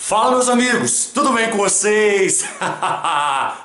Fala, meus amigos, tudo bem com vocês?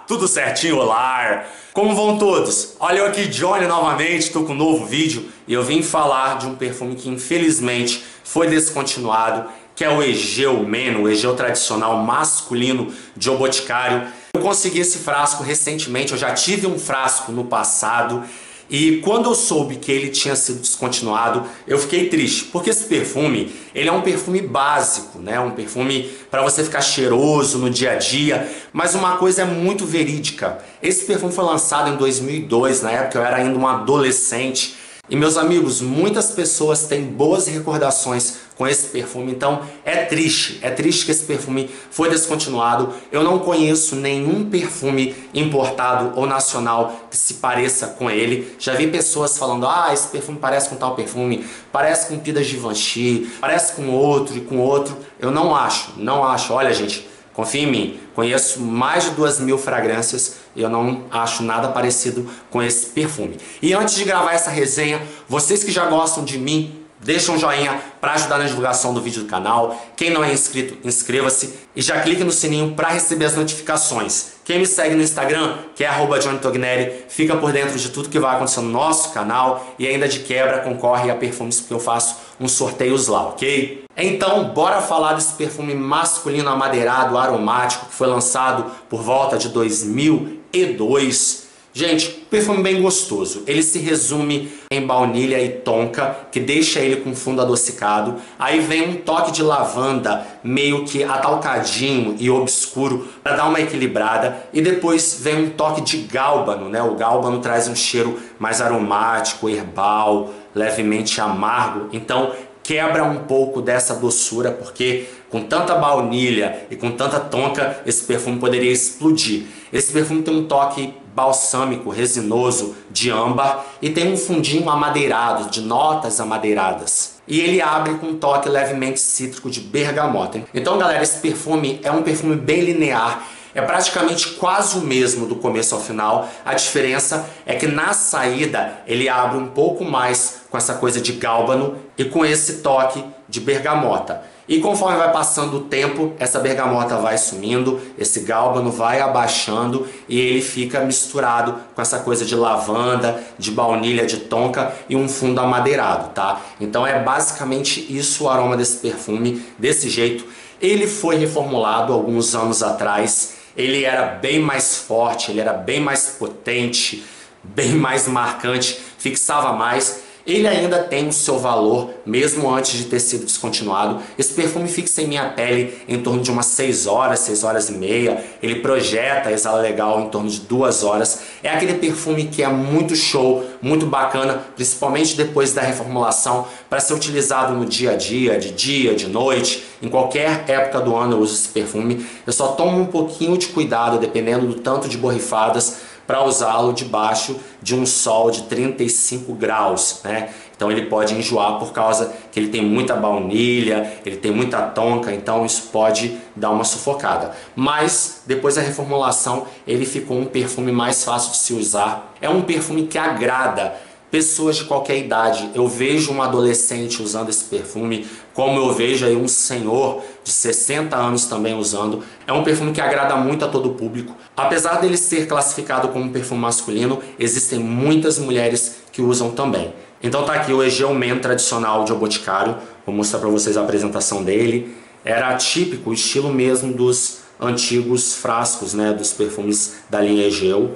Tudo certinho, olá! Como vão todos? Olha eu aqui, Jhony, novamente, tô com um novo vídeo e eu vim falar de um perfume que infelizmente foi descontinuado, que é o Egeo Man, o Egeo tradicional masculino de O Boticário. Eu consegui esse frasco recentemente, eu já tive um frasco no passado e quando eu soube que ele tinha sido descontinuado, eu fiquei triste, porque esse perfume, ele é um perfume básico, né? Um perfume para você ficar cheiroso no dia a dia, mas uma coisa é muito verídica. Esse perfume foi lançado em 2002, na época eu era ainda um adolescente. E meus amigos, muitas pessoas têm boas recordações com esse perfume, então é triste que esse perfume foi descontinuado. Eu não conheço nenhum perfume importado ou nacional que se pareça com ele. Já vi pessoas falando, ah, esse perfume parece com tal perfume, parece com Pidas de Vanchi, parece com outro e com outro. Eu não acho, olha gente, confia em mim, conheço mais de 2.000 fragrâncias e eu não acho nada parecido com esse perfume. E antes de gravar essa resenha, vocês que já gostam de mim, deixa um joinha para ajudar na divulgação do vídeo do canal. Quem não é inscrito, inscreva-se e já clique no sininho para receber as notificações. Quem me segue no Instagram, que é Jhony Togneri, fica por dentro de tudo que vai acontecer no nosso canal e ainda de quebra concorre a perfumes porque eu faço uns sorteios lá, ok? Então, bora falar desse perfume masculino amadeirado, aromático, que foi lançado por volta de 2002. Gente, perfume bem gostoso. Ele se resume em baunilha e tonka, que deixa ele com fundo adocicado. Aí vem um toque de lavanda, meio que atalcadinho e obscuro, para dar uma equilibrada. E depois vem um toque de gálbano, né? O gálbano traz um cheiro mais aromático, herbal, levemente amargo. Então, quebra um pouco dessa doçura, porque com tanta baunilha e com tanta tonka, esse perfume poderia explodir. Esse perfume tem um toque balsâmico, resinoso, de âmbar e tem um fundinho amadeirado, de notas amadeiradas. E ele abre com um toque levemente cítrico de bergamota. Então, galera, esse perfume é um perfume bem linear. É praticamente quase o mesmo do começo ao final. A diferença é que na saída ele abre um pouco mais com essa coisa de gálbano e com esse toque de bergamota. E conforme vai passando o tempo, essa bergamota vai sumindo, esse gálbano vai abaixando e ele fica misturado com essa coisa de lavanda, de baunilha, de tonka e um fundo amadeirado, tá? Então é basicamente isso o aroma desse perfume, desse jeito. Ele foi reformulado alguns anos atrás, ele era bem mais forte, ele era bem mais potente, bem mais marcante, fixava mais. Ele ainda tem o seu valor, mesmo antes de ter sido descontinuado. Esse perfume fixa em minha pele em torno de umas 6 horas, 6 horas e meia. Ele projeta, exala legal em torno de 2 horas. É aquele perfume que é muito show, muito bacana, principalmente depois da reformulação, para ser utilizado no dia a dia, de noite, em qualquer época do ano eu uso esse perfume. Eu só tomo um pouquinho de cuidado, dependendo do tanto de borrifadas, para usá-lo debaixo de um sol de 35 graus, né? Então ele pode enjoar por causa que ele tem muita baunilha, ele tem muita tonka, então isso pode dar uma sufocada. Mas depois da reformulação ele ficou um perfume mais fácil de se usar. É um perfume que agrada pessoas de qualquer idade. Eu vejo um adolescente usando esse perfume, como eu vejo aí um senhor de 60 anos também usando. É um perfume que agrada muito a todo o público. Apesar dele ser classificado como perfume masculino, existem muitas mulheres que usam também. Então tá aqui o Egeo Man tradicional de O Boticário. Vou mostrar para vocês a apresentação dele. Era típico, o estilo mesmo dos antigos frascos, né, dos perfumes da linha Egeo.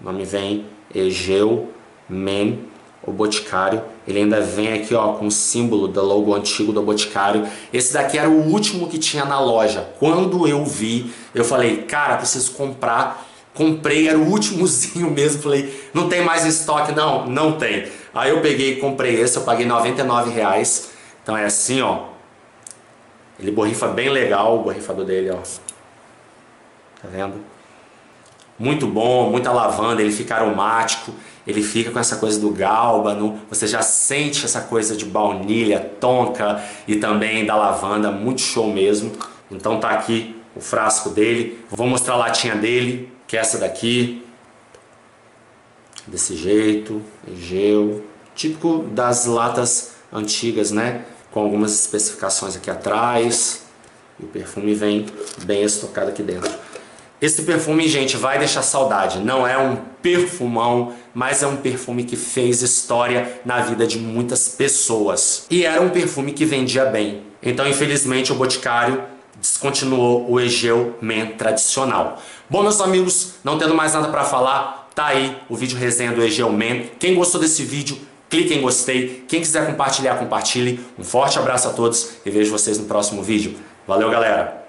O nome vem Egeo Man, O Boticário. Ele ainda vem aqui, ó, com o símbolo do logo antigo do Boticário. Esse daqui era o último que tinha na loja. Quando eu vi, eu falei, cara, preciso comprar. Comprei, era o últimozinho mesmo. Falei, não tem mais estoque? Não, não tem. Aí eu peguei e comprei esse, eu paguei R$99. Então é assim, ó. Ele borrifa bem legal, o borrifador dele, ó. Tá vendo? Muito bom, muita lavanda, ele fica aromático. Ele fica com essa coisa do gálbano, você já sente essa coisa de baunilha, tonka e também da lavanda, muito show mesmo. Então tá aqui o frasco dele, vou mostrar a latinha dele, que é essa daqui. Desse jeito, Egeo, típico das latas antigas, né? Com algumas especificações aqui atrás. E o perfume vem bem estocado aqui dentro. Esse perfume, gente, vai deixar saudade. Não é um perfumão, mas é um perfume que fez história na vida de muitas pessoas. E era um perfume que vendia bem. Então, infelizmente, o Boticário descontinuou o Egeo Man tradicional. Bom, meus amigos, não tendo mais nada para falar, tá aí o vídeo resenha do Egeo Man. Quem gostou desse vídeo, clique em gostei. Quem quiser compartilhar, compartilhe. Um forte abraço a todos e vejo vocês no próximo vídeo. Valeu, galera!